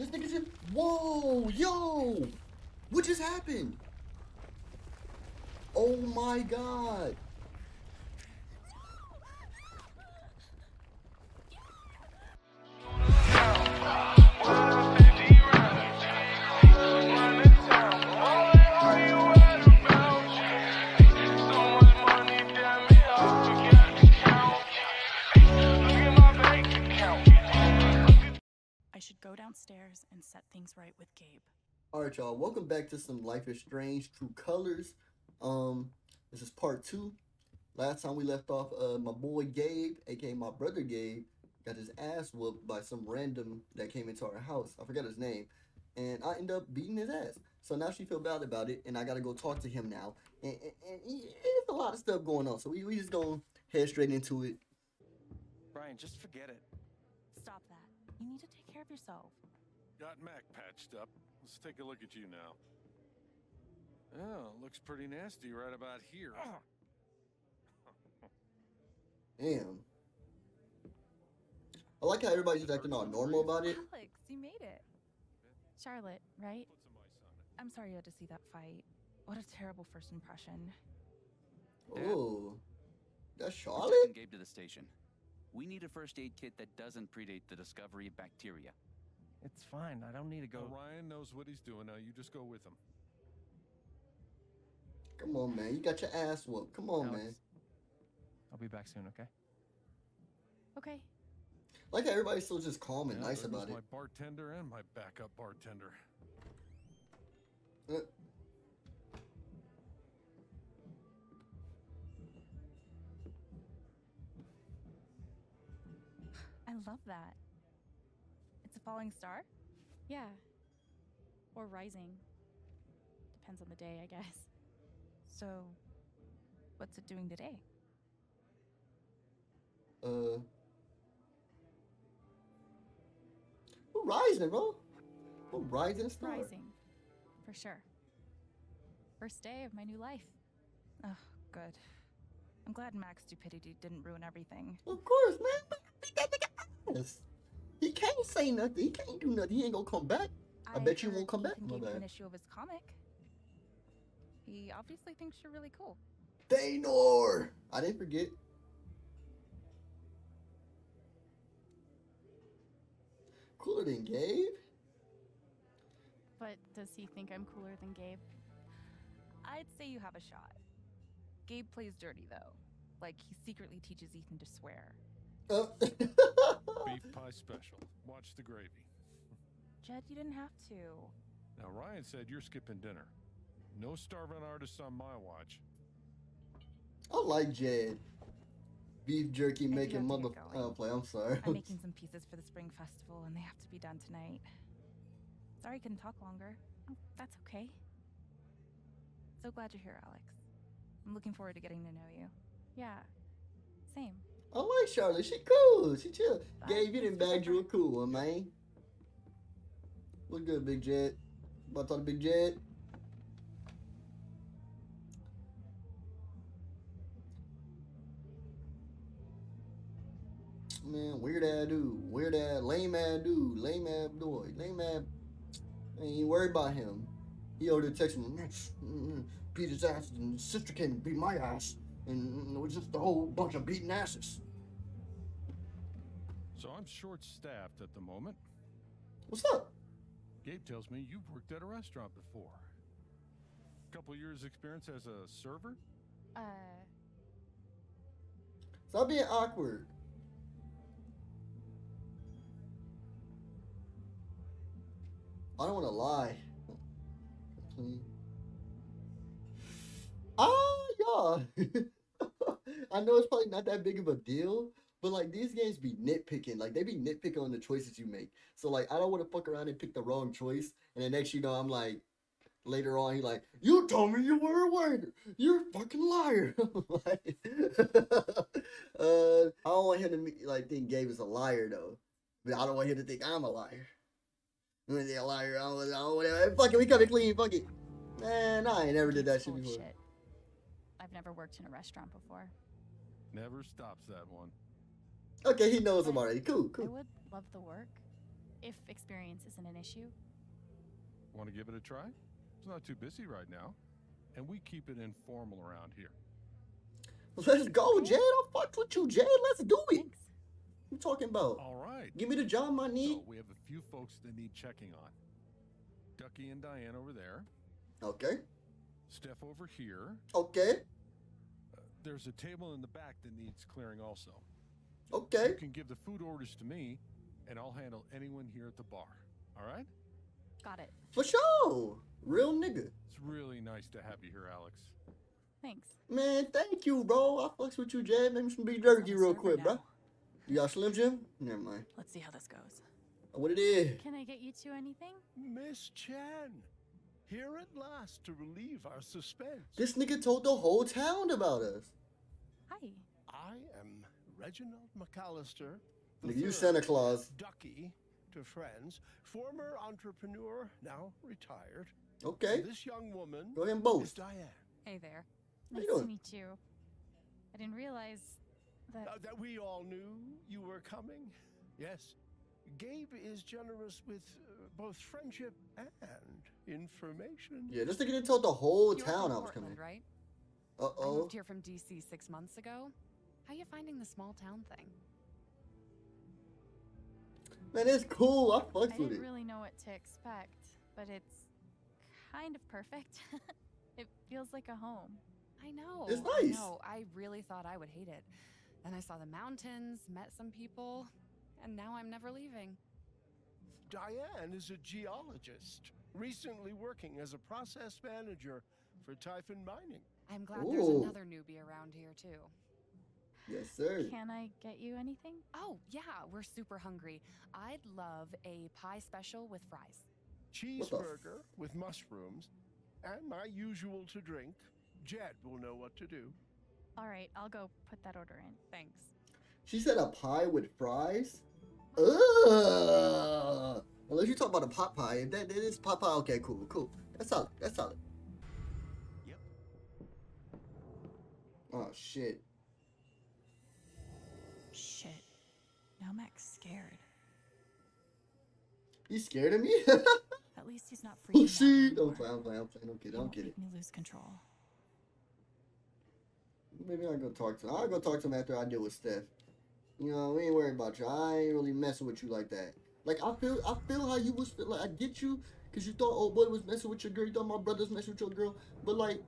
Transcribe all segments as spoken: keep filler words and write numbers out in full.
This nigga's in. Whoa, yo! What just happened? Oh my god! Go downstairs and set things right with Gabe. All right, y'all, welcome back to some Life Is Strange True Colors. Um this is part two. Last time we left off, uh my boy Gabe, aka my brother Gabe, got his ass whooped by some random that came into our house. I forgot his name, and I ended up beating his ass. So now she feel bad about it, and I gotta go talk to him now, and, and, and it's a lot of stuff going on, so we, we just gonna head straight into it. Brian, just forget it. Stop that. You need to take care of yourself. Got Mac patched up. Let's take a look at you now. Oh, looks pretty nasty right about here. Damn. I like how everybody's acting all normal about it. Alex, you made it. Charlotte, right? I'm sorry you had to see that fight. What a terrible first impression. Oh, that's Charlotte? We took Gabe to the station. We need a first aid kit that doesn't predate the discovery of bacteria. It's fine. I don't need to go. Well, Ryan knows what he's doing now. You just go with him. Come on, man. You got your ass whooped. Come on, Alex, man. I'll be back soon, okay? Okay. Like how everybody's still just calm and yeah, nice about it. My bartender and my backup bartender. Uh. I love that. It's a falling star? Yeah. Or rising. Depends on the day, I guess. So, what's it doing today? Uh. We're rising, bro. We're rising star. Rising. For sure. First day of my new life. Oh, good. I'm glad Mac's stupidity didn't ruin everything. Of course, man. He can't say nothing. He can't do nothing. He ain't gonna come back. I, I bet you won't come back. He gave an issue of his comic. He obviously thinks you're really cool. Thanor! I didn't forget. Cooler than Gabe? But does he think I'm cooler than Gabe? I'd say you have a shot. Gabe plays dirty, though. Like, he secretly teaches Ethan to swear. Uh. Beef pie special. Watch the gravy. Jed, you didn't have to. Now, Ryan said you're skipping dinner. No starving artists on my watch. I like Jed. Beef jerky if making mother... Oh, play. I'm sorry. I'm making some pieces for the spring festival, and they have to be done tonight. Sorry I couldn't talk longer. Oh, that's okay. So glad you're here, Alex. I'm looking forward to getting to know you. Yeah. Same. I like Charlotte. She cool. She chill. Gabe, you didn't bag you a cool one, man. What's good, Big Jed? About to talk to Big Jed? Man, weird ass dude. Weird ass, lame ass dude. Lame ass boy. Lame ass. I ain't worried about him. He over there texting me. Peter's ass and his sister came and beat my ass. And it was just a whole bunch of beaten asses. So I'm short-staffed at the moment. What's up? Gabe tells me you've worked at a restaurant before. A couple years experience as a server? Uh... Stop being awkward. I don't want to lie. Please. Oh, y'all. I know it's probably not that big of a deal, but like these games be nitpicking. Like they be nitpicking on the choices you make. So like I don't want to fuck around and pick the wrong choice, and the next you know I'm like, later on he like, you told me you were a waiter. You're a fucking liar. Like, uh, I don't want him to meet, like think Gabe is a liar though, but I don't want him to think I'm a liar. I'm gonna be a liar. I don't, I don't whatever. Fuck it, we coming clean. Fuck it. Man, I ain't never did that shit before. Shit. I've never worked in a restaurant before. Never stops that one. Okay, he knows him already. Cool, cool. I would love the work. if experience isn't an issue. Want to give it a try? It's not too busy right now, and we keep it informal around here. Let's go, Jed. I fucked with you, Jed. Let's do it. Thanks. What you talking about? All right. Give me the job I need. So we have a few folks that need checking on. Ducky and Diane over there. Okay. Steph over here. Okay. Uh, there's a table in the back that needs clearing also. Okay. You can give the food orders to me, and I'll handle anyone here at the bar. All right? Got it. For sure. Real nigga. It's really nice to have you here, Alex. Thanks. Man, thank you, bro. I fucks with you, Jay. Make me some beef jerky real quick, bro. You got Slim Jim? Never mind. Let's see how this goes. Oh, what it is? Can I get you to anything? Miss Chen, here at last to relieve our suspense. This nigga told the whole town about us. Hi. I am Reginald McAllister. Nigga, you Santa Claus. Ducky to friends, former entrepreneur, now retired. Okay. This young woman Go ahead and boast. is Diane. Hey there. Nice to meet you. I didn't realize that... Uh, that we all knew you were coming. Yes. Gabe is generous with uh, both friendship and information. Yeah, just to get into the whole You're town I was Portland, coming. Right? Uh-oh. I moved here from D C six months ago. How are you finding the small town thing? Man, it's cool. I fucks with it. I didn't really know what to expect, but it's kind of perfect. It feels like a home. I know. It's nice. I know. I really thought I would hate it. Then I saw the mountains, met some people, and now I'm never leaving. Diane is a geologist, recently working as a process manager for Typhon Mining. I'm glad Ooh. there's another newbie around here, too. Yes, sir. Can I get you anything? Oh, yeah. We're super hungry. I'd love a pie special with fries. Cheeseburger with mushrooms. And my usual to drink. Jed will know what to do. All right, I'll go put that order in. Thanks. She said a pie with fries? Ugh. Unless you talk about a pot pie. If that is pot pie, okay, cool, cool. That's solid. That's solid. Yep. Oh, shit. Shit. Now Mac's scared. You scared of me? At least he's not freaking out. Don't play, I'm playing, I'm playing. Don't get it, don't get it. Make me lose control. Maybe I'll go talk to him. I'll go talk to him after I deal with Steph. You know, we ain't worried about you. I ain't really messing with you like that. Like, I feel I feel how you was, like, I get you, because you thought old boy was messing with your girl. You thought my brother's messing with your girl. But, like,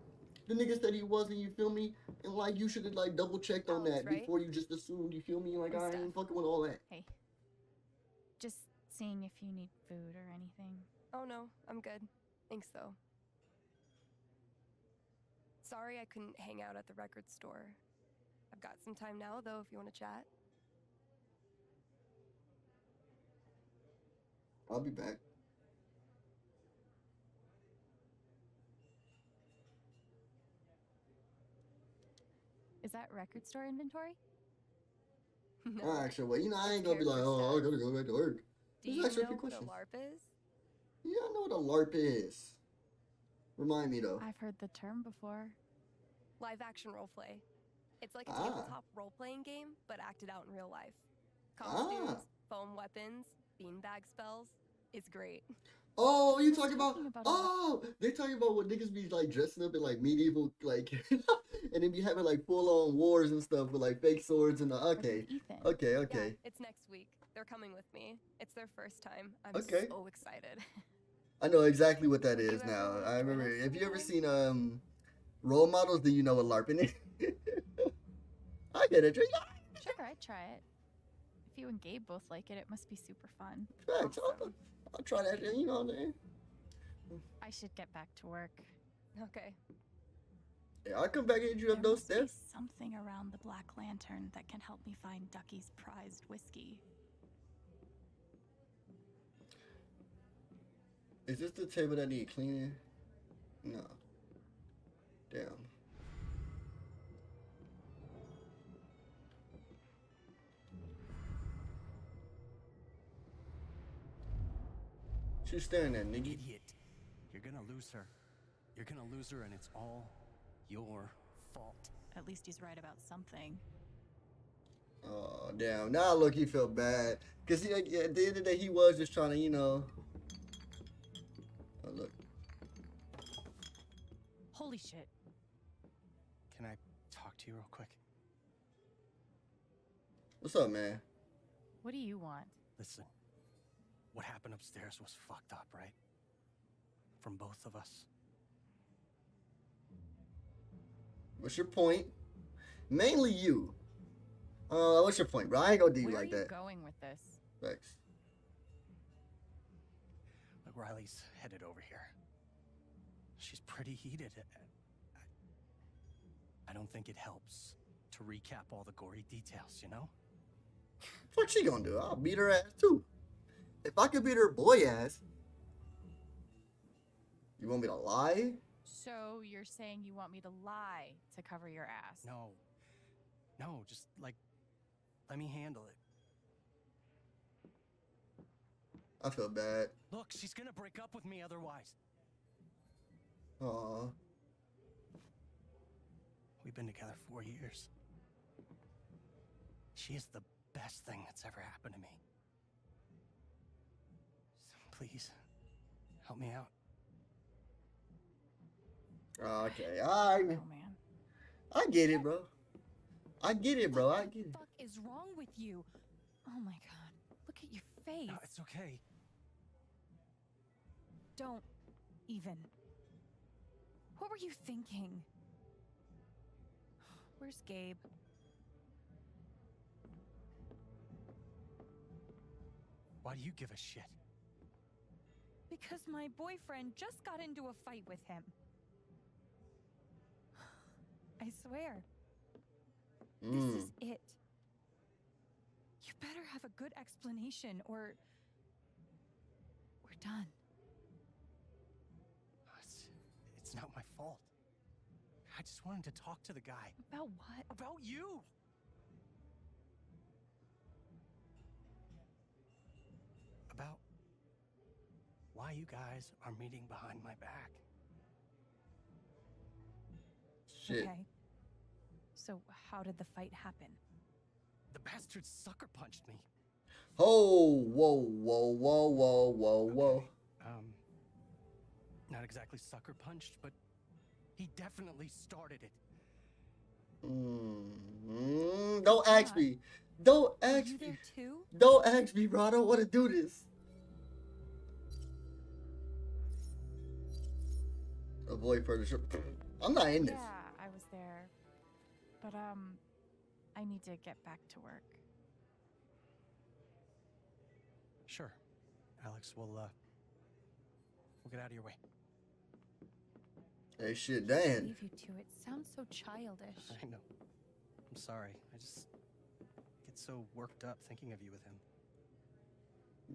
the niggas that he wasn't, you feel me? And, like, you should have, like, double-checked on that right? before you just assumed, you feel me? Like, I ain't fucking with all that. Hey. Just... seeing if you need food or anything. Oh no, I'm good. Thanks though. Sorry I couldn't hang out at the record store. I've got some time now though if you want to chat. I'll be back. Is that record store inventory? No. All right, actually, wait, you know I ain't gonna be like, oh, I gotta go back to work. Do you know what a LARP is? Yeah, I know what a LARP is. Remind me, though. I've heard the term before. Live-action roleplay. It's like a ah. tabletop role-playing game, but acted out in real life. Costumes, ah. foam weapons, beanbag spells. It's great. Oh, you talking about, talking about? Oh, they talking about what niggas be like dressing up in like medieval, like, and then be having like full-on wars and stuff with like fake swords and the. Okay, okay, okay. Yeah, it's next week. They're coming with me. It's their first time. I'm okay. so excited. I know exactly what that is now. I remember. Have you ever seen um, Role Models? Do you know what LARPing is? I get it. Sure, I'd try it. If you and Gabe both like it, it must be super fun. Facts. Awesome. I'll, I'll try that. You know what I mean? I should get back to work. Okay. Yeah, I'll come back and you have those steps. There's something around the Black Lantern that can help me find Ducky's prized whiskey. Is this the table that need cleaning? No. Damn. She's staring at nigga. Idiot. You're gonna lose her. You're gonna lose her, and it's all your fault. At least he's right about something. Oh, damn. Now look, he felt bad. Because at the end of the day, he was just trying to, you know. Oh, look. Holy shit. Can I talk to you real quick? What's up, man? What do you want? Listen, what happened upstairs was fucked up, right? From both of us. What's your point? Mainly you. Uh, what's your point, bro? I ain't gonna do you like that. Where are you going with this? Thanks. Look, Riley's headed over here. She's pretty heated. I don't think it helps to recap all the gory details, you know? What's she gonna do? I'll beat her ass too. If I could beat her boy ass. You want me to lie? So you're saying you want me to lie to cover your ass? No. No, just like, let me handle it. I feel bad. Look, she's gonna break up with me otherwise. Aww. We've been together four years. She is the best thing that's ever happened to me. So please, help me out. Okay, all right. Oh, man. I get it, bro. I get it, bro. I get it. What the fuck is wrong with you? Oh my god. Look at your face. No, it's okay. Don't even. What were you thinking? Where's Gabe? Why do you give a shit? Because my boyfriend just got into a fight with him. I swear. Mm. This is it. You better have a good explanation or we're done. It's, it's not my fault. I just wanted to talk to the guy. About what? About you. About why you guys are meeting behind my back. Shit. Okay. So how did the fight happen? The bastard sucker punched me. Oh, whoa, whoa, whoa, whoa, whoa, okay. whoa. Um, not exactly sucker punched, but he definitely started it. Mm-hmm. Don't ask me. Don't ask me. Are you there too? Don't ask me, bro. I don't want to do this. Avoid further. I'm not in this. Yeah, I was there. But, um, I need to get back to work. Sure. Alex, we'll, uh, we'll get out of your way. Hey, shit, Dan. Leave you two. It sounds so childish. I know. I'm sorry. I just get so worked up thinking of you with him.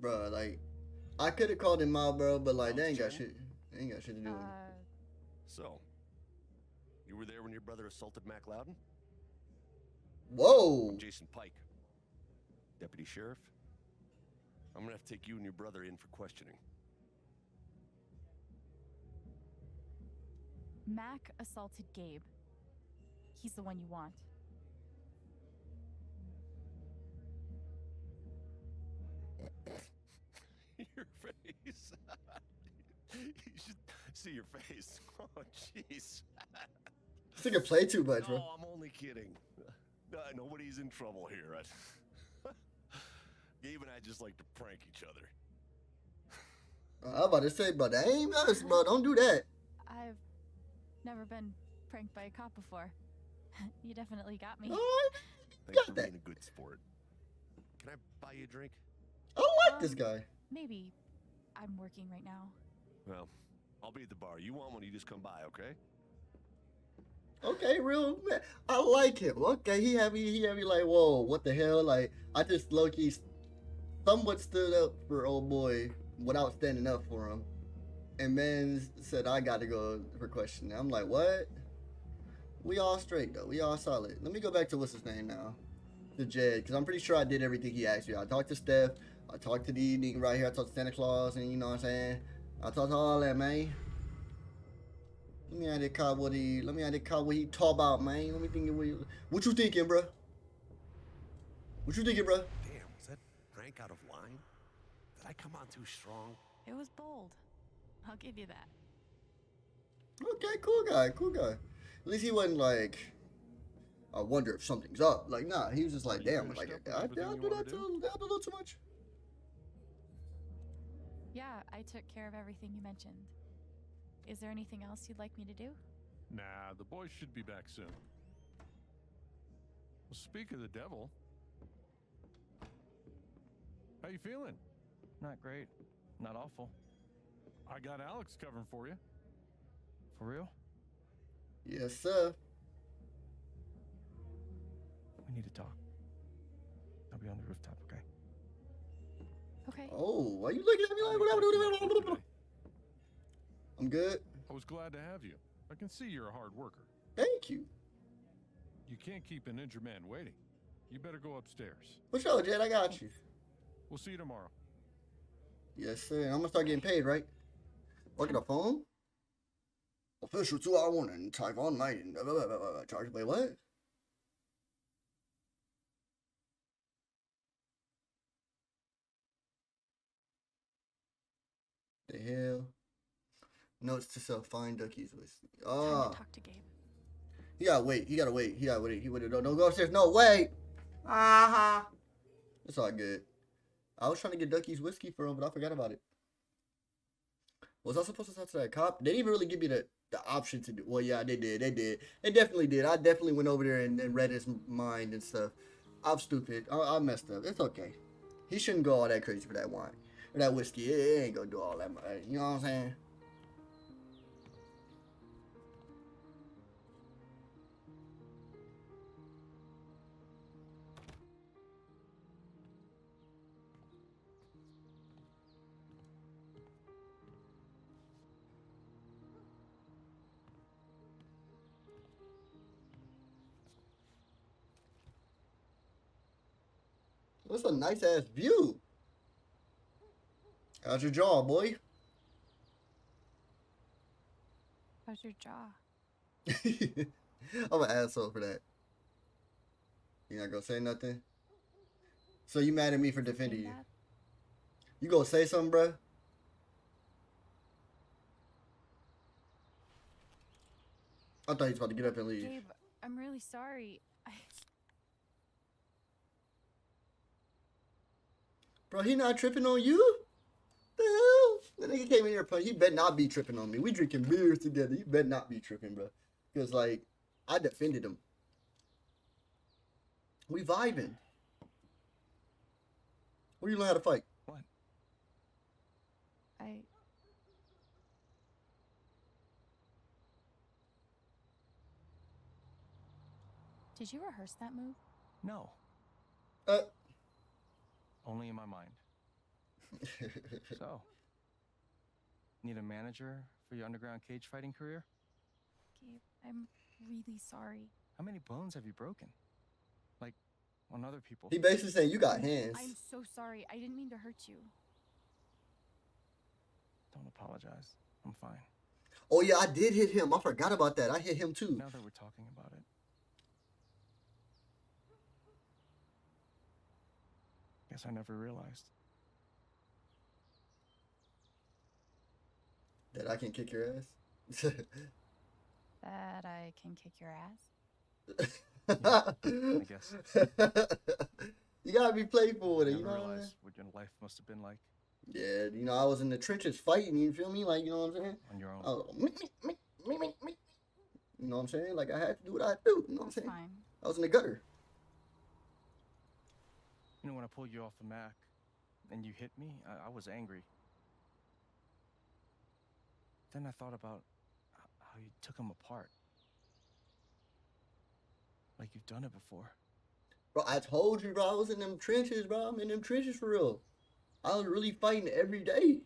Bruh, like, I could have called him out, bro, but, like, oh, they ain't got shit. They ain't got shit to do with uh, him. So, you were there when your brother assaulted Mac Loudon? Whoa! I'm Jason Pike, Deputy Sheriff. I'm gonna have to take you and your brother in for questioning. Mac assaulted Gabe. He's the one you want. Your face. You should see your face. Oh, jeez. I think I played too much, bro. No, I'm only kidding. Uh, nobody's in trouble here. Right? Gabe and I just like to prank each other. uh, I'm about to say, but that ain't us, bro. Don't do that. I've never been pranked by a cop before. You definitely got me. Oh, thanks got for that. Being a good sport. Can I buy you a drink? I like um, this guy. Maybe. I'm working right now. Well, I'll be at the bar. You want one? You just come by, okay? Okay, real man. I like him. Okay, he had me, he had me like, whoa, what the hell? Like, I just low-key somewhat stood up for old boy without standing up for him. And man said, I gotta go for questioning. I'm like, what? We all straight, though. We all solid. Let me go back to what's his name now? The Jed, because I'm pretty sure I did everything he asked me. I talked to Steph. I talked to the nigga right here. I talked to Santa Claus, and you know what I'm saying? I talked to all that, man. Let me out that car what he let me out that car what he talk about, man. Let me think of what, he, what you thinking, bro. What you thinking, bro? Damn, was that prank out of line? Did I come on too strong? It was bold. I'll give you that. Okay, cool guy, cool guy. At least he wasn't like, I wonder if something's up. Like, nah, he was just like, damn, like, I, I, I, do that to, I do that a little too much. Yeah, I took care of everything you mentioned. Is there anything else you'd like me to do? Nah, the boys should be back soon. Well, speak of the devil. How you feeling? Not great. Not awful. I got Alex covering for you. For real? Yes, sir. We need to talk. I'll be on the rooftop, okay? Okay. Oh, why are you looking at me like whatever? I'm good. I was glad to have you. I can see you're a hard worker. Thank you. You can't keep an injured man waiting. You better go upstairs. What's up, Jed? I got you. We'll see you tomorrow. Yes, sir. I'm gonna start getting paid, right? Working the phone? Official two hour warning. Typhon Mining. Charge by what? The hell? Notes to self, find duckies with. Oh. Talk to Gabe. He gotta wait. He gotta wait. He gotta wait. He waited. No, don't go upstairs. No, wait. Ah uh-huh. It's all good. I was trying to get Ducky's whiskey for him, but I forgot about it. Was I supposed to talk to that cop? They didn't even really give me the, the option to do. Well, yeah, they did. They did. They definitely did. I definitely went over there and, and read his mind and stuff. I'm stupid. I, I messed up. It's okay. He shouldn't go all that crazy for that wine. Or that whiskey. It, it ain't gonna do all that much. You know what I'm saying? That's a nice ass view. How's your jaw, boy? How's your jaw? I'm an asshole for that. You're not gonna say nothing? So you mad at me for defending you? You gonna say something, bruh? I thought he was about to get up and leave. Gabe, I'm really sorry. I... Bro, he not tripping on you? The hell? The nigga came in here, he bet not be tripping on me. We drinking beers together. You bet not be tripping, bro. Because, like, I defended him. We vibing. Where you learn how to fight? What? I... Did you rehearse that move? No. Uh... Only in my mind. So, need a manager for your underground cage fighting career? Gabe, I'm really sorry. How many bones have you broken? Like, on other people. He basically saying you got hands. I'm so sorry. I didn't mean to hurt you. Don't apologize. I'm fine. Oh yeah, I did hit him. I forgot about that. I hit him too. Now that we're talking about it. I never realized that I can kick your ass. That I can kick your ass. Yeah, I guess. You gotta be playful with it. Never you know realized what, I mean? What your life must have been like. Yeah, you know I was in the trenches fighting. You feel me? Like you know what I'm saying? On your own. I was like, me, me, me, me, me. You know what I'm saying? Like I had to do what I do. You know what I'm saying? Fine. I was in the gutter. You know, when I pulled you off the Mac and you hit me, I, I was angry. Then I thought about how you took him apart. Like you've done it before. Bro, I told you, bro, I was in them trenches, bro. I'm in them trenches for real. I was really fighting every day.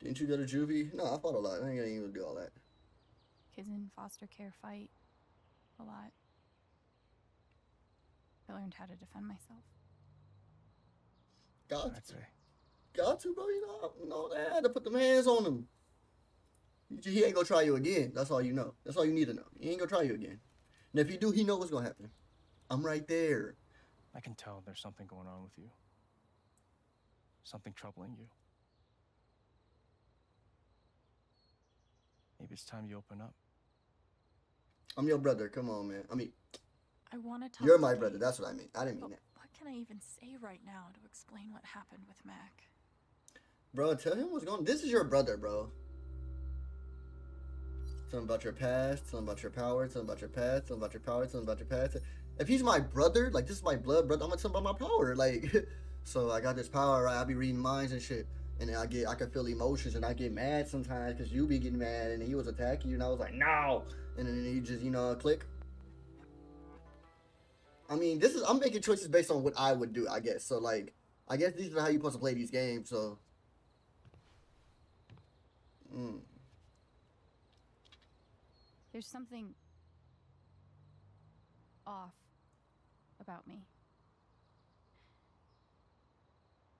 Didn't you go to juvie? No, I fought a lot. I ain't gonna even do all that. Kids in foster care fight a lot. I learned how to defend myself. Got to. Got to, bro. You know, you know, I had to put them hands on him. He ain't gonna try you again. That's all you know. That's all you need to know. He ain't gonna try you again. And if he do, he know what's gonna happen. I'm right there. I can tell there's something going on with you. Something troubling you. Maybe it's time you open up. I'm your brother. Come on, man. I mean, I want to talk. You're my brother. That's what I mean. I didn't mean it. What can I even say right now to explain what happened with Mac? Bro, tell him what's going on. This is your brother, bro. Tell him about your past. Tell him about your power. Tell him about your past. Tell him about your power. Tell him about your past. If he's my brother, like, this is my blood brother, I'm gonna tell him about my power. Like, so I got this power, right? I be reading minds and shit. And I get, I can feel emotions, and I get mad sometimes because you be getting mad, and he was attacking you, and I was like, no, and then he just, you know, click. I mean, this is, I'm making choices based on what I would do, I guess. So, like, I guess these are how you're supposed to play these games. So, mm. There's something off about me.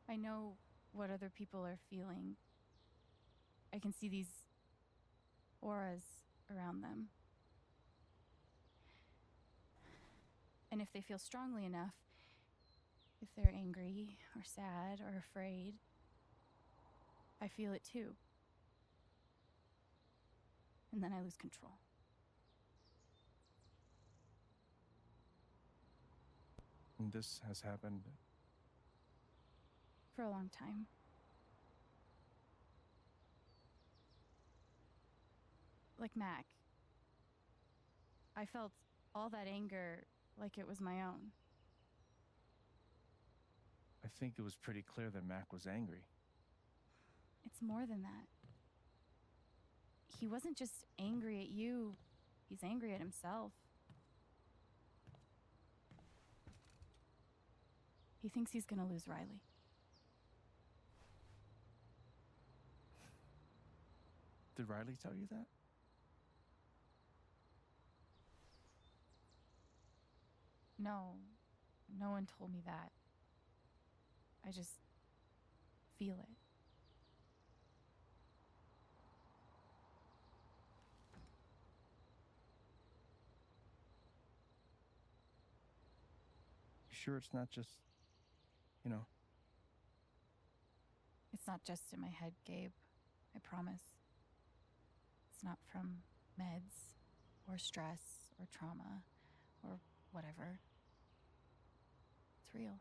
I know what other people are feeling. I can see these auras around them. And if they feel strongly enough, if they're angry or sad or afraid, I feel it too. And then I lose control. And this has happened for a long time. Like Mac, I felt all that anger like it was my own. I think it was pretty clear that Mac was angry. It's more than that. He wasn't just angry at you, he's angry at himself. He thinks he's gonna lose Riley. Did Riley tell you that? No. No one told me that. I just feel it. You sure it's not just, you know? It's not just in my head, Gabe. I promise. It's not from meds, or stress, or trauma, or whatever. It's real.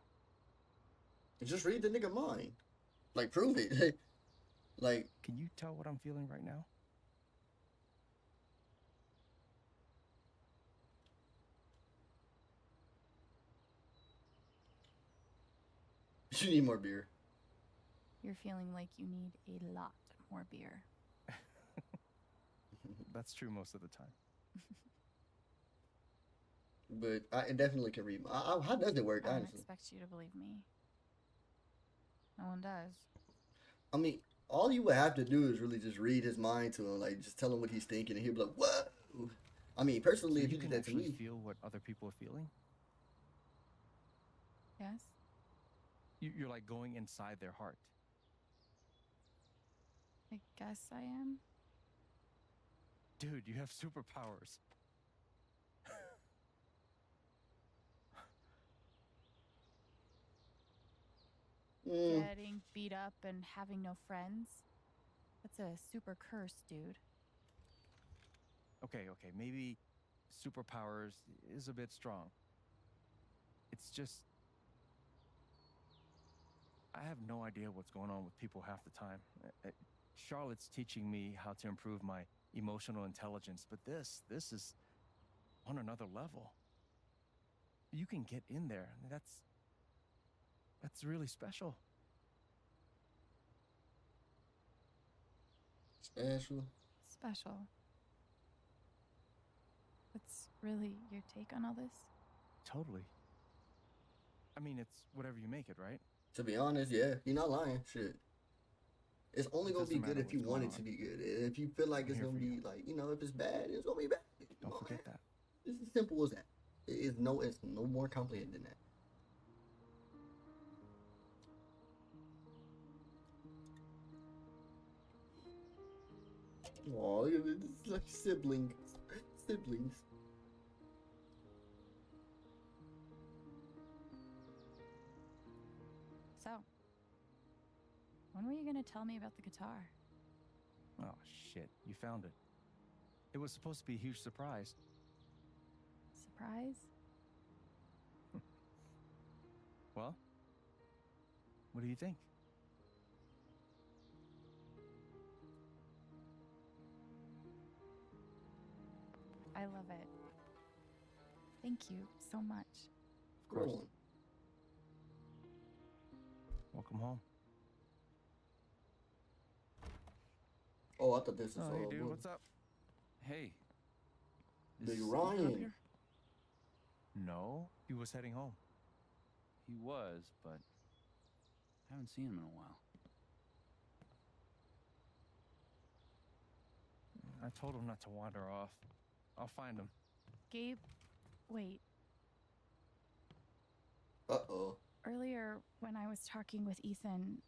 Just read the nigga mind. Like, prove it. Like, can you tell what I'm feeling right now? You need more beer. You're feeling like you need a lot more beer. That's true most of the time. But I definitely can read. I, I, how does it work, I honestly? I don't expect you to believe me. No one does. I mean, all you would have to do is really just read his mind to him. Like, just tell him what he's thinking, and he'll be like, what? I mean, personally, so if you, you did that to me. Feel what other people are feeling? Yes. You, you're, like, going inside their heart. I guess I am. Dude, you have superpowers. Getting beat up and having no friends. That's a super curse, dude. Okay, okay, maybe superpowers is a bit strong. It's just... I have no idea what's going on with people half the time. Charlotte's teaching me how to improve my emotional intelligence, but this, this is on another level. You can get in there. That's, that's really special. Special. Special. What's really your take on all this? Totally. I mean, it's whatever you make it, right? To be honest, yeah, you're not lying. Shit. It's only going to be good if you want it to be good. If you feel like it's going to be like, you know, if it's bad, it's going to be bad. Don't forget that. It's as simple as that. It is no, it's no more complicated than that. Aw, look at this. It's like siblings. Siblings. When were you gonna tell me about the guitar? Oh shit, you found it. It was supposed to be a huge surprise. Surprise? Well, what do you think? I love it. Thank you so much. Of course. Welcome home. Oh, I thought this was all. Hey, dude, what's up? Hey. Big Ryan. No, he was heading home. He was, but I haven't seen him in a while. I told him not to wander off. I'll find him. Gabe, wait. Uh-oh. Earlier, when I was talking with Ethan,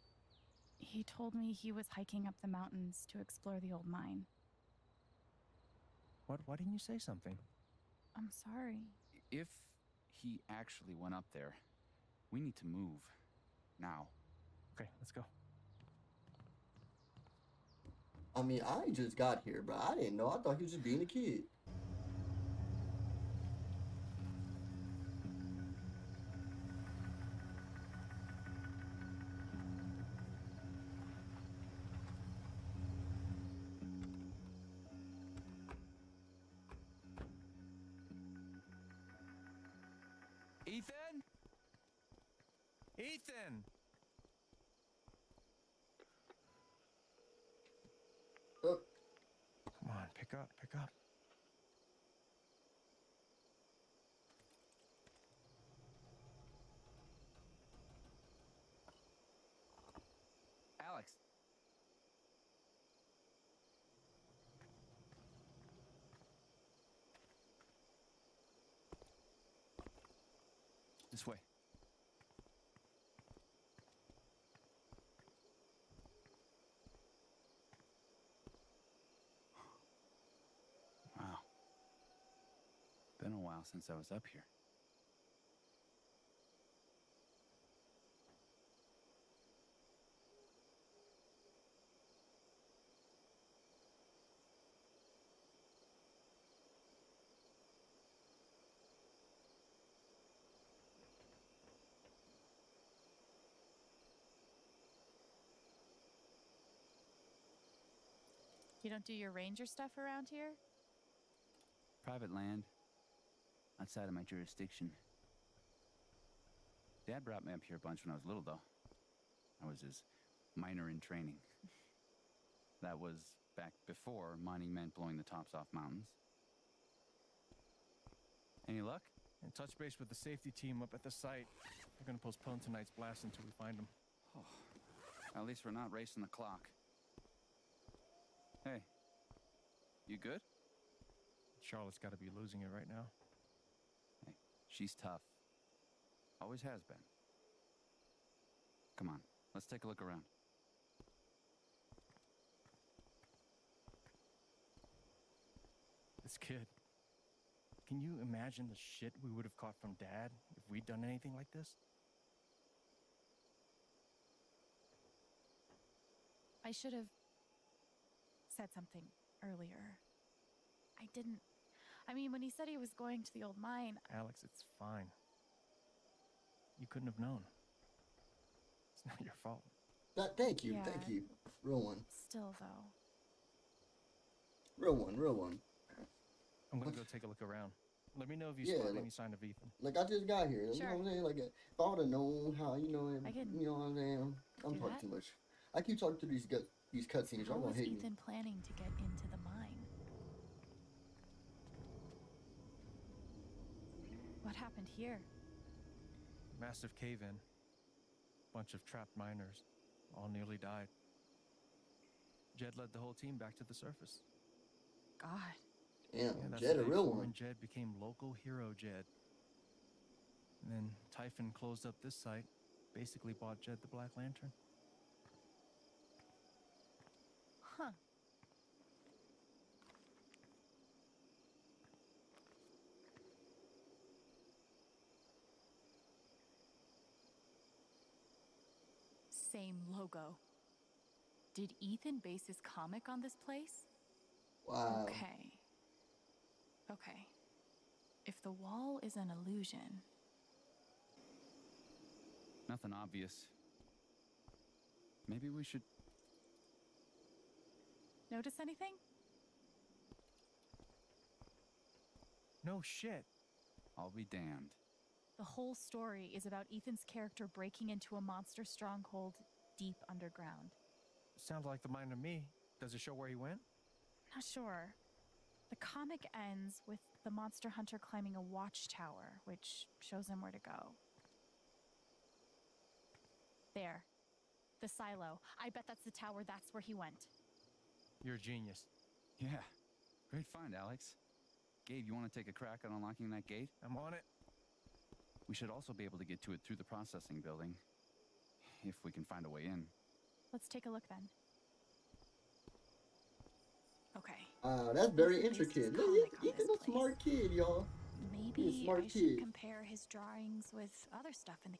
he told me he was hiking up the mountains to explore the old mine. What? Why didn't you say something? I'm sorry. If he actually went up there, we need to move. Now. Okay, let's go. I mean, I just got here, bro. I didn't know. I thought he was just being a kid. Ethan? Ethan! Oh. Come on, pick up, pick up. Alex. This way. Wow. Been a while since I was up here. You don't do your ranger stuff around here? Private land. Outside of my jurisdiction. Dad brought me up here a bunch when I was little, though. I was his miner in training. That was back before mining meant blowing the tops off mountains. Any luck? In touch base with the safety team up at the site. They're gonna postpone tonight's blast until we find them. Oh, at least we're not racing the clock. Hey, you good? Charlotte's got to be losing it right now. Hey, she's tough. Always has been. Come on, let's take a look around. This kid. Can you imagine the shit we would have caught from Dad if we'd done anything like this? I should have... said something earlier. I didn't. I mean, when he said he was going to the old mine... Alex, it's fine. You couldn't have known. It's not your fault. But thank you, yeah. Thank you. Real one. Still, though. Real one, real one. I'm gonna go take a look around. Let me know if you yeah, spot like, any sign of Ethan. Like, I just got here. Sure. You know what I'm saying? Like, if I would have known how, you know, and, I can, you know what I'm saying? I'm talking too much. I keep talking to these guys. These cutscenes, I won't hit you. How was Ethan planning to get into the mine? What happened here? Massive cave-in. Bunch of trapped miners. All nearly died. Jed led the whole team back to the surface. God. Damn, yeah, Jed a real one. Jed became local hero Jed. And then Typhon closed up this site. Basically bought Jed the Black Lantern. Huh. Same logo. Did Ethan base his comic on this place? Wow. Okay. Okay. If the wall is an illusion... Nothing obvious. Maybe we should... Notice anything? No shit. I'll be damned. The whole story is about Ethan's character breaking into a monster stronghold deep underground. Sounds like the mine to me. Does it show where he went? Not sure. The comic ends with the monster hunter climbing a watchtower, which shows him where to go. There. The silo. I bet that's the tower. That's where he went. You're a genius. Yeah. Great find, Alex. Gabe, you want to take a crack at unlocking that gate? I'm on it. We should also be able to get to it through the processing building. If we can find a way in. Let's take a look then. Okay. Uh, that's very intricate. Look, Ethan's a smart kid, y'all. Maybe I should compare his drawings with other stuff in the...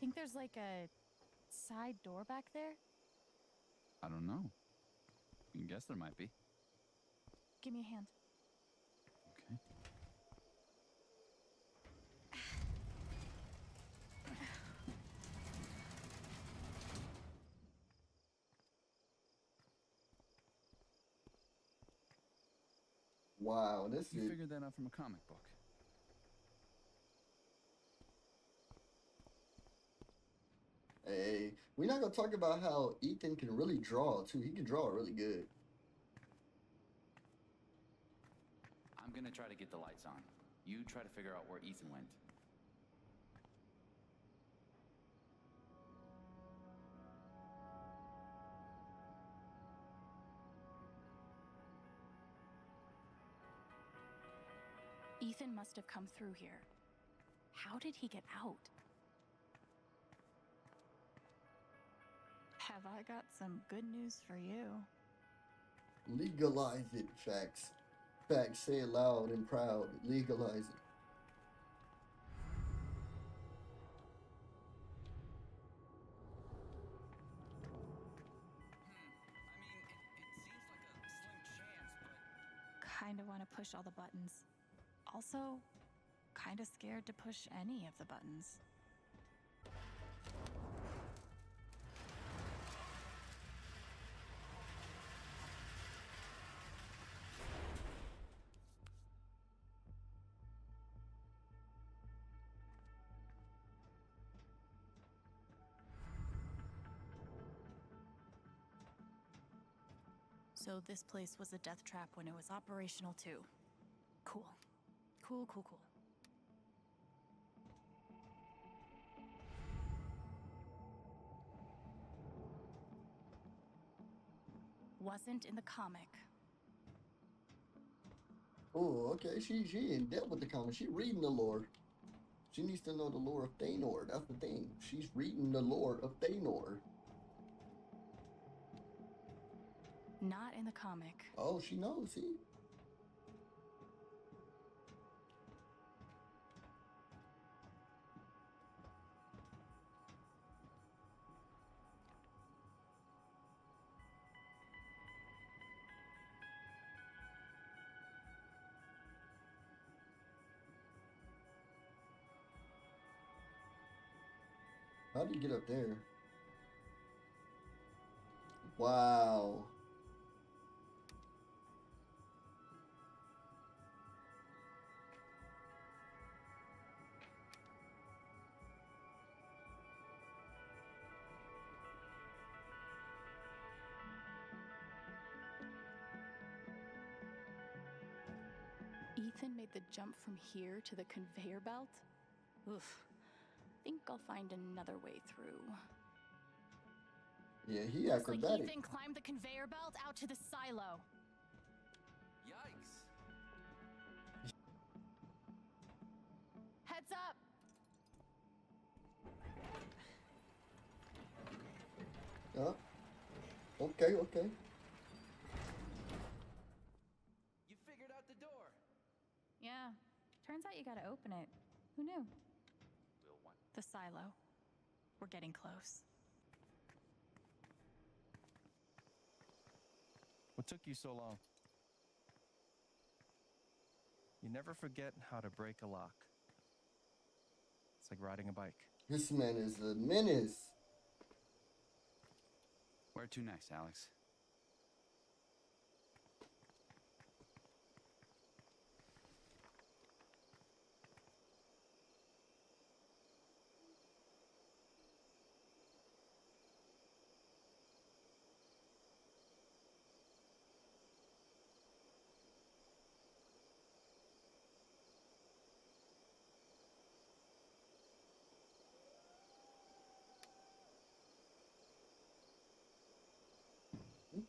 Think there's like a side door back there? I don't know. I guess there might be. Give me a hand. Okay. Wow, this you is... figured that out from a comic book. Hey, we're not gonna talk about how Ethan can really draw too. He can draw really good. I'm gonna try to get the lights on. You try to figure out where Ethan went. Ethan must have come through here. How did he get out? Have I got some good news for you? Legalize it, facts. Facts, say it loud and proud. Legalize it. Hmm. I mean, it, it seems like a slim chance, but... Kind of want to push all the buttons. Also, kind of scared to push any of the buttons. So this place was a death trap when it was operational too. Cool. Cool, cool, cool. Wasn't in the comic. Oh, okay. She she ain't dealt with the comic. She reading the lore. She needs to know the lore of Thanor. That's the thing. She's reading the lore of Thanor. Not in the comic. Oh, she knows, see? How did you get up there? Wow. Ethan made the jump from here to the conveyor belt? Oof. I think I'll find another way through. Yeah, he acrobatic. Looks like Ethan climbed the conveyor belt out to the silo. Yikes. Heads up. Yeah. Okay, okay. You figured out the Turns out you gotta open it. Who knew? Will one. The silo. We're getting close. What took you so long? You never forget how to break a lock. It's like riding a bike. This man is a menace. Where to next, Alex?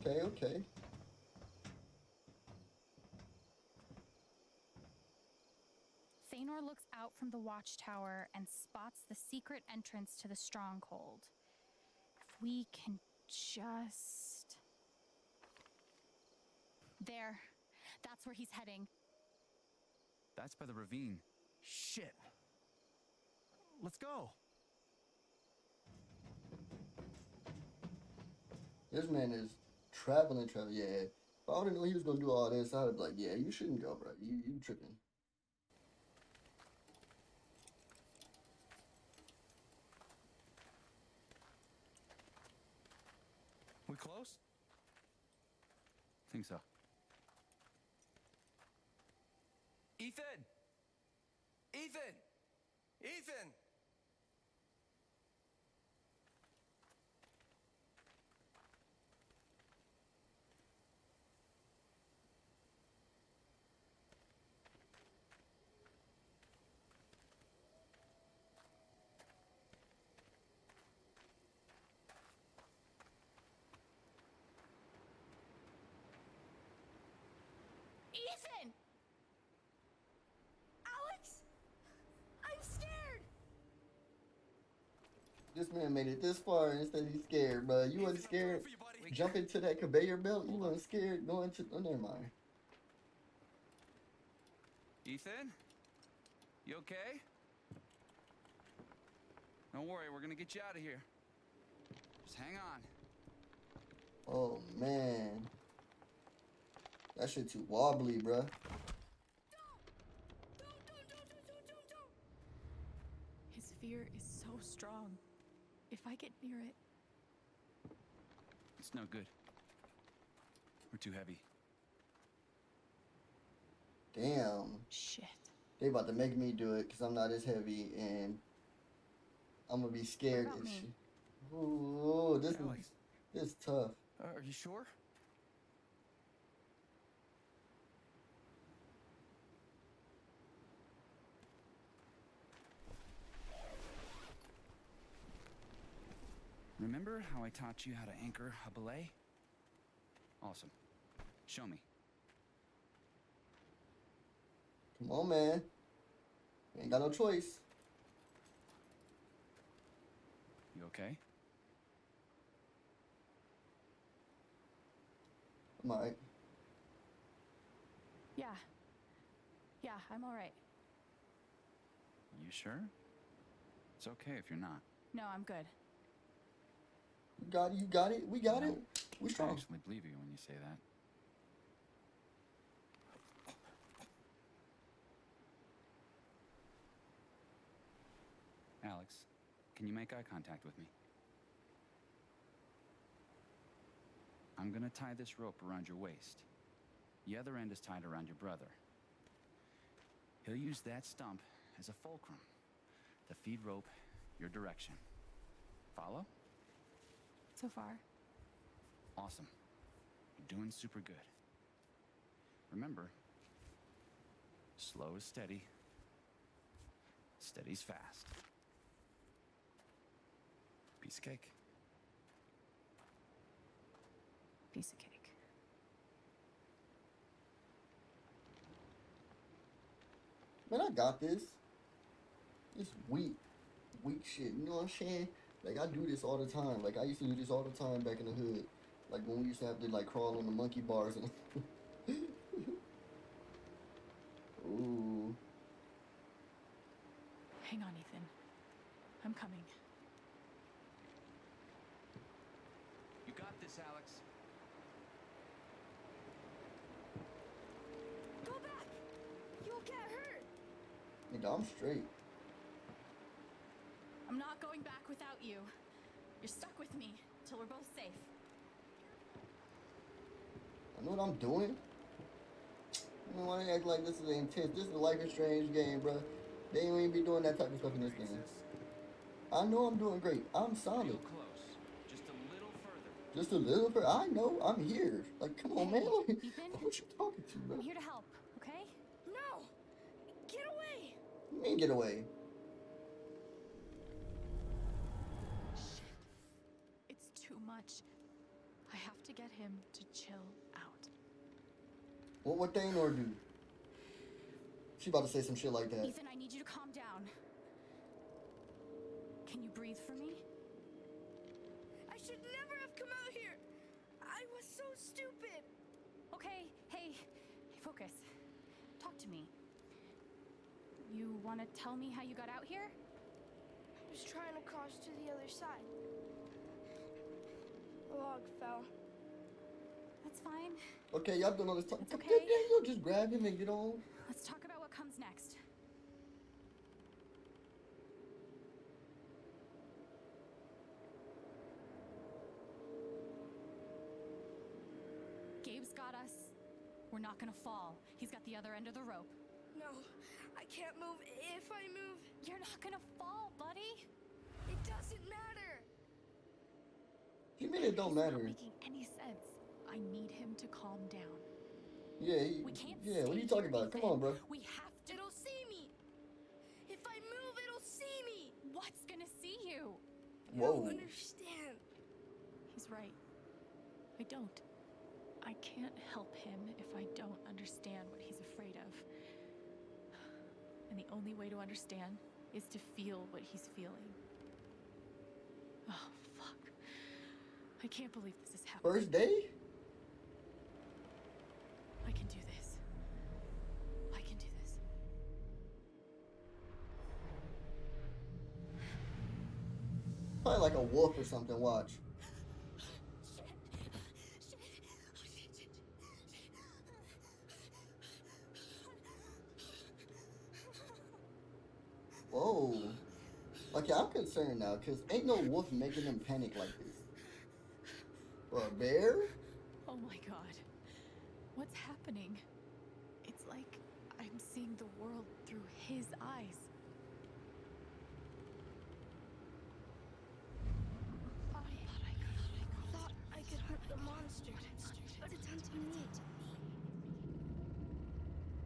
Okay, okay. Thanor looks out from the watchtower and spots the secret entrance to the stronghold. If we can just... There. That's where he's heading. That's by the ravine. Shit. Let's go. This man is... Traveling, travel, yeah. If I didn't know he was gonna do all this, I'd have been like, yeah, you shouldn't go, bro. You, you tripping. We close? Think so. Ethan! Ethan! Ethan! Ethan! Alex! I'm scared! This man made it this far and said he's scared, bro. You wasn't scared jumping to that conveyor belt? You wasn't scared going to... Oh, never mind. Ethan? You okay? Don't worry, we're gonna get you out of here. Just hang on. Oh, man. That shit too wobbly, bruh. His fear is so strong. If I get near it... It's no good. We're too heavy. Damn. Shit. They about to make me do it because I'm not as heavy and... I'm gonna be scared and shit. Ooh, this is, this is tough. Uh, are you sure? Remember how I taught you how to anchor a belay? Awesome. Show me. Come on, man. We ain't got no choice. You okay? I'm alright. Yeah. Yeah, I'm alright. You sure? It's okay if you're not. No, I'm good. You got it, you got it, we got no, it. We strong. I actually believe you when you say that. Alex, can you make eye contact with me? I'm gonna tie this rope around your waist. The other end is tied around your brother. He'll use that stump as a fulcrum to feed rope your direction. Follow? So far. Awesome. You're doing super good. Remember, slow is steady. Steady's fast. Piece of cake. Piece of cake. Man, I got this. It's weak. Weak shit, you know what I'm saying? Like, I do this all the time. Like, I used to do this all the time back in the hood. Like, when we used to have to, like, crawl on the monkey bars and... Ooh. Hang on, Ethan. I'm coming. You got this, Alex. Go back! You'll get hurt! You're damn straight. I'm not going back without you. You're stuck with me till we're both safe. I know what I'm doing. I don't want to act like this is intense. This is a Life Is Strange game, bro. They ain't even be doing that type of stuff in this game. I know I'm doing great. I'm solid. Close. Just a little further. Just a little further. I know. I'm here. Like, come on, man. What you talking to, bro? I'm here to help, okay? No! Get away! You mean get away? Shit. It's too much. I have to get him to chill out. What would Thanor do? She about to say some shit like that. Ethan, I need you to calm down. Can you breathe for me? I should never have come out here. I was so stupid. Okay, hey, hey, focus. Talk to me. You want to tell me how you got out here? I was trying to cross to the other side. A log fell. That's fine. Okay, y'all doing all this talk. It's okay. You'll just grab him and get on. Let's talk about what comes next. Gabe's got us. We're not gonna fall. He's got the other end of the rope. No, I can't move. If I move... You're not gonna fall, buddy. It doesn't matter. You mean it don't matter? It's not making any sense. I need him to calm down. Yeah, he, we can't yeah. What are you talking about? Come on, bro. We have to. It'll see me. If I move, it'll see me. What's gonna see you? Whoa. I don't understand. He's right. I don't. I can't help him if I don't understand what he's afraid of. And the only way to understand is to feel what he's feeling. Oh fuck. I can't believe this is happening. First day? I can do this. I can do this. Probably like a wolf or something, watch. Shit. Shit. Oh, shit, shit, shit. Whoa. Okay, I'm concerned now, because ain't no wolf making them panic like this. Or a bear? Oh my god. What's happening? It's like I'm seeing the world through his eyes. I thought I could, I thought I could hurt the monster, but it's hunting me.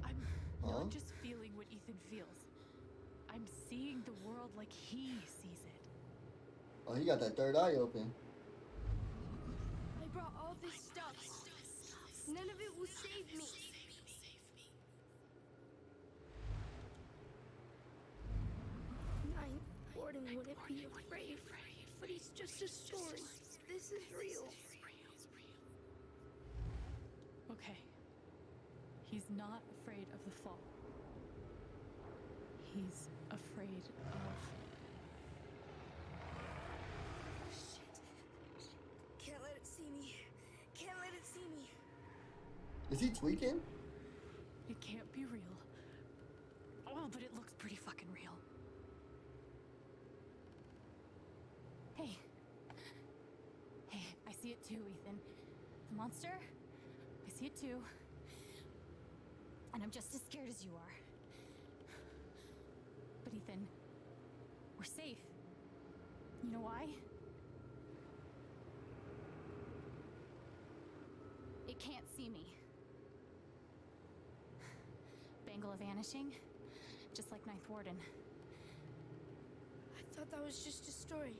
I'm huh? not just feeling what Ethan feels. I'm seeing the world like he sees it. Oh, he got that third eye open. Brought all this stuff. stuff. None of it will save me. Save me. Ninth Warden wouldn't be afraid, but it's just a story. This is real. Okay. He's not afraid of the fall. He's afraid of... Can't let it see me. Can't let it see me. Is he tweaking? It can't be real. Oh, but it looks pretty fucking real. Hey. Hey, I see it too, Ethan. The monster? I see it too. And I'm just as scared as you are. But Ethan, we're safe. You know why? It can't see me. Bangle of vanishing, just like Ninth Warden. I thought that was just a story.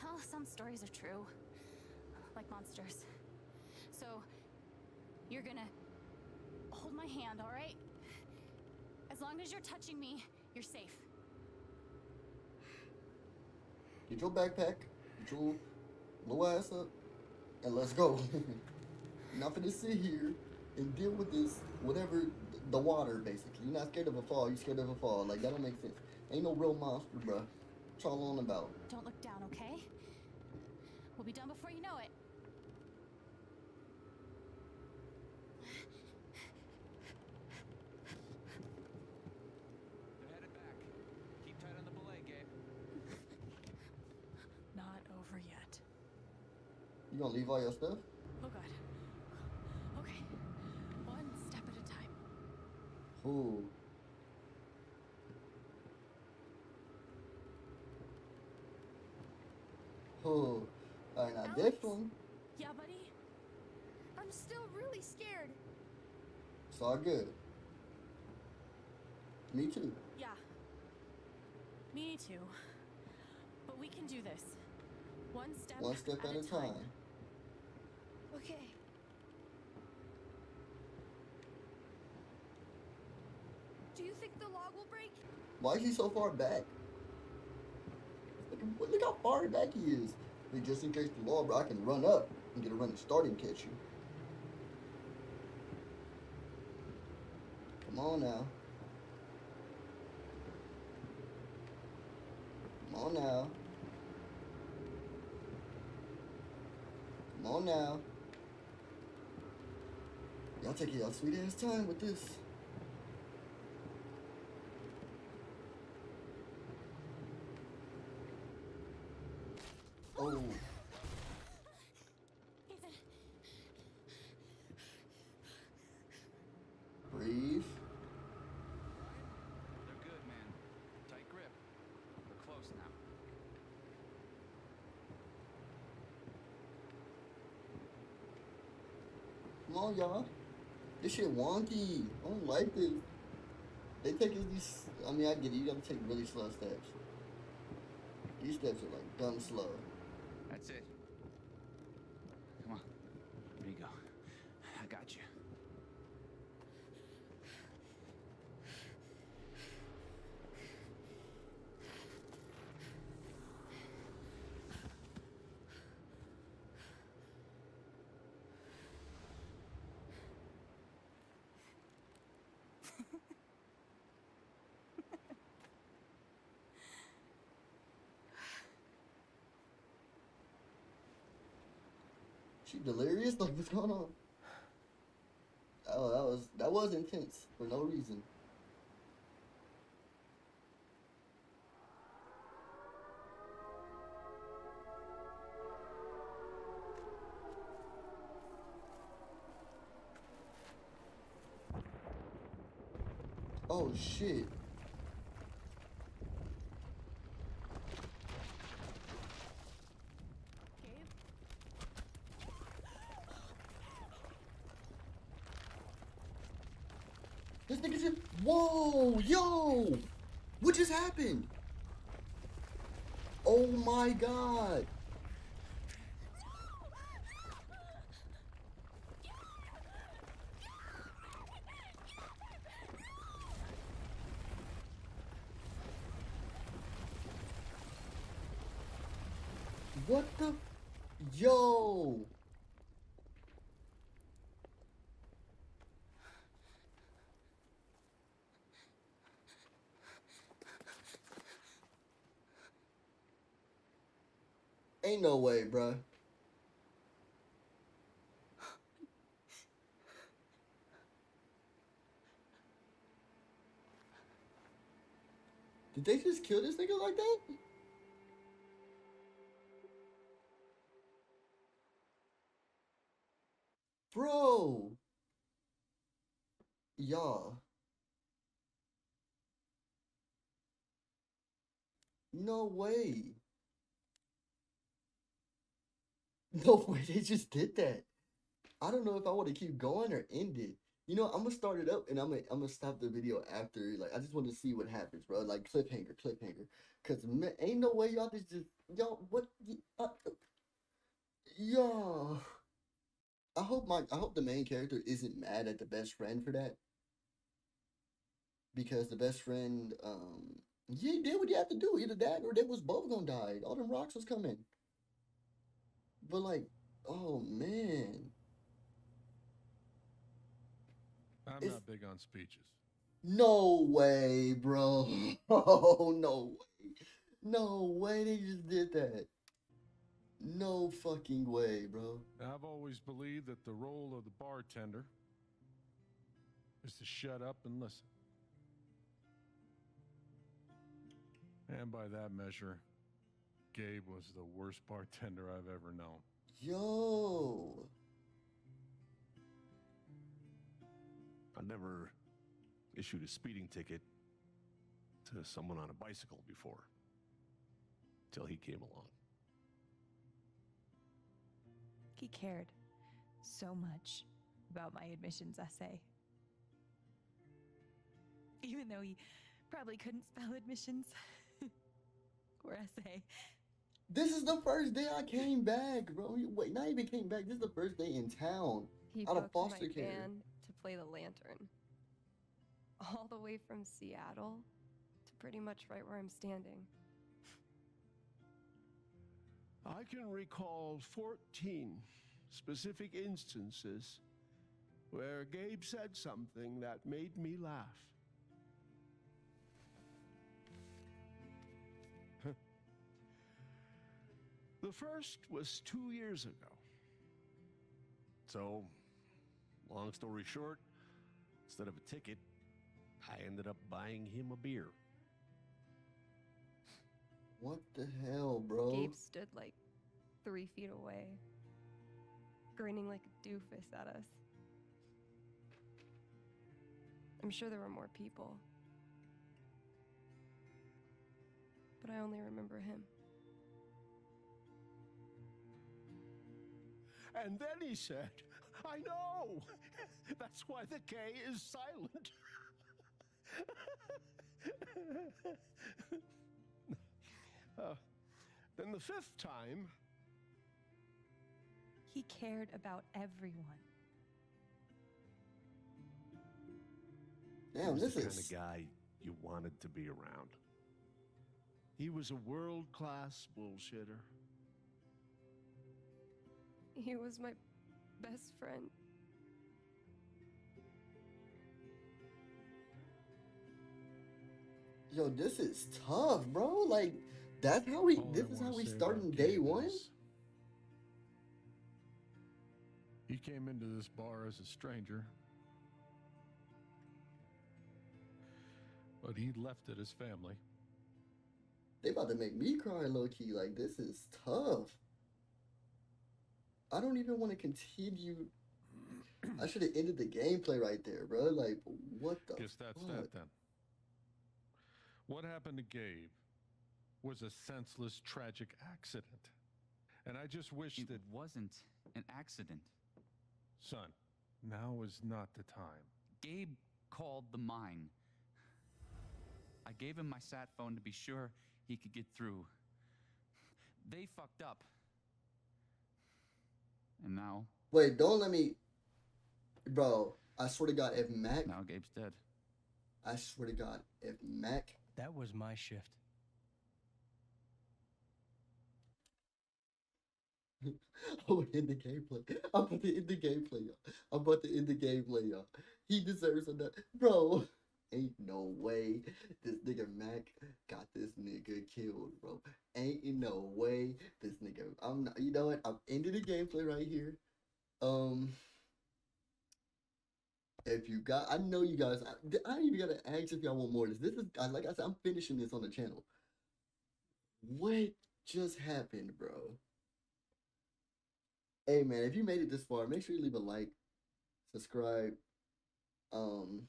Hell, some stories are true, like monsters. So, you're gonna hold my hand, all right? As long as you're touching me, you're safe. Get your backpack, get your little ass up. And let's go. Nothing to sit here and deal with this, whatever the water, basically. You're not scared of a fall, you're scared of a fall. Like, that don't make sense. Ain't no real monster, bruh. That's all on about. Don't look down, okay? We'll be done before you know it. They're headed back. Keep tight on the belay, Gabe. Not over yet. You gonna leave all your stuff? Oh, God. Okay. One step at a time. Ooh. Ooh. Alright, now Alex? This one. Yeah, buddy? I'm still really scared. It's all good. Me too. Yeah. Me too. But we can do this. One step, one step at, at a time. time. Okay. Do you think the log will break? Why is he so far back? Look, look how far back he is. Like, just in case the log, bro, I can run up and get a running start and catch you. Come on now. Come on now. Come on now. Y'all take y'all sweet ass time with this. Oh. Ethan. Breathe. They're good, man. Tight grip. We're close now. Come on, y'all. This shit wonky. I don't like this. They take these. I mean, I get it. You gotta take really slow steps. These steps are like dumb slow. That's it. Come on. There you go. I got you. She delirious? Like, what's going on? Oh, that was that was intense for no reason. Oh shit. This nigga just, whoa, yo, what just happened? Oh my God. What the, yo. Ain't no way, bruh. Did they just kill this nigga like that? Bro. Y'all. No way. No way, they just did that. I don't know if I want to keep going or end it. You know, I'm gonna start it up and I'm gonna I'm gonna stop the video after. Like, I just want to see what happens, bro. Like, cliffhanger, cliffhanger. Cause man, ain't no way y'all just y'all what uh, y'all. I hope my I hope the main character isn't mad at the best friend for that. Because the best friend, um, yeah, did what you have to do. Either that or they was both gonna die. All them rocks was coming. But like, oh man. Uh, I'm it's... not big on speeches. No way, bro. Oh, no way. No way they just did that. No fucking way, bro. I've always believed that the role of the bartender is to shut up and listen. And by that measure, Gabe was the worst bartender I've ever known. Yo! I never issued a speeding ticket to someone on a bicycle before. Till he came along. He cared so much about my admissions essay. Even though he probably couldn't spell admissions or essay. This is the first day I came back, bro. Wait, not even came back. This is the first day in town. He out of foster care. Van to play the lantern. All the way from Seattle to pretty much right where I'm standing. I can recall fourteen specific instances where Gabe said something that made me laugh. The first was two years ago. So, long story short, instead of a ticket, I ended up buying him a beer. What the hell, bro? Gabe stood like three feet away, grinning like a doofus at us. I'm sure there were more people, but I only remember him. And then he said, I know! That's why the K is silent. Uh, then the fifth time... He cared about everyone. Damn, this is... He was the kind of guy you wanted to be around. He was a world-class bullshitter. He was my best friend. Yo, this is tough, bro. Like... That's how we, this is how we starting day one? He came into this bar as a stranger. But he left it as family. They about to make me cry low-key. Like, this is tough. I don't even want to continue. I should have ended the gameplay right there, bro. Like, what the fuck? Guess that's that then. What happened to Gabe was a senseless, tragic accident. And I just wish that... It wasn't an accident. Son, now is not the time. Gabe called the mine. I gave him my sat phone to be sure he could get through. They fucked up. And now... Wait, don't let me... Bro, I swear to God, if Mac... Now Gabe's dead. I swear to God, if Mac... That was my shift. I'm about to end the gameplay. I'm about to end the gameplay, y'all. I'm about to end the gameplay, y'all. He deserves another. Bro, ain't no way this nigga Mac got this nigga killed, bro. Ain't no way this nigga. I'm not. You know what? I'm ending the gameplay right here. Um, if you got, I know you guys. I, I even gotta ask if y'all want more of this. This is like I said. I'm finishing this on the channel. What just happened, bro? Hey man, if you made it this far, make sure you leave a like, subscribe, um,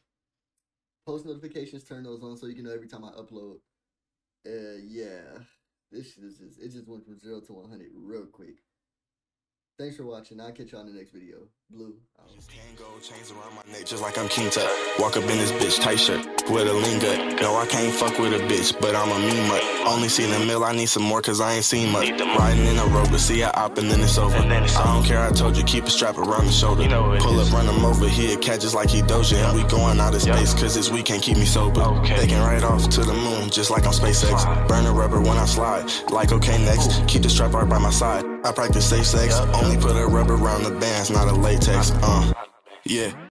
post notifications, turn those on so you can know every time I upload. Uh, yeah, this shit is just, it just went from zero to one hundred real quick. Thanks for watching. I'll catch y'all in the next video. Blue. Out. Can't go chains around my neck just like I'm King Tut. Walk up in this bitch tight shirt with a lean gut. No, I can't fuck with a bitch, but I'm a mean mutt. Only seen a mill, I need some more cause I ain't seen much. Riding in a rover, see I op and then it's over. And then it's I don't over. Care, I told you, keep a strap around the shoulder. You know pull is. Up, run him over, he'll catch us like he Doja. And we going out of space cause this week can't keep me sober. Okay. They can ride off to the moon just like on SpaceX. Slide. Burn the rubber when I slide, like okay next. Ooh. Keep the strap right by my side. I practice safe sex, yep. Only put a rubber around the bands, not a latex, uh, yeah.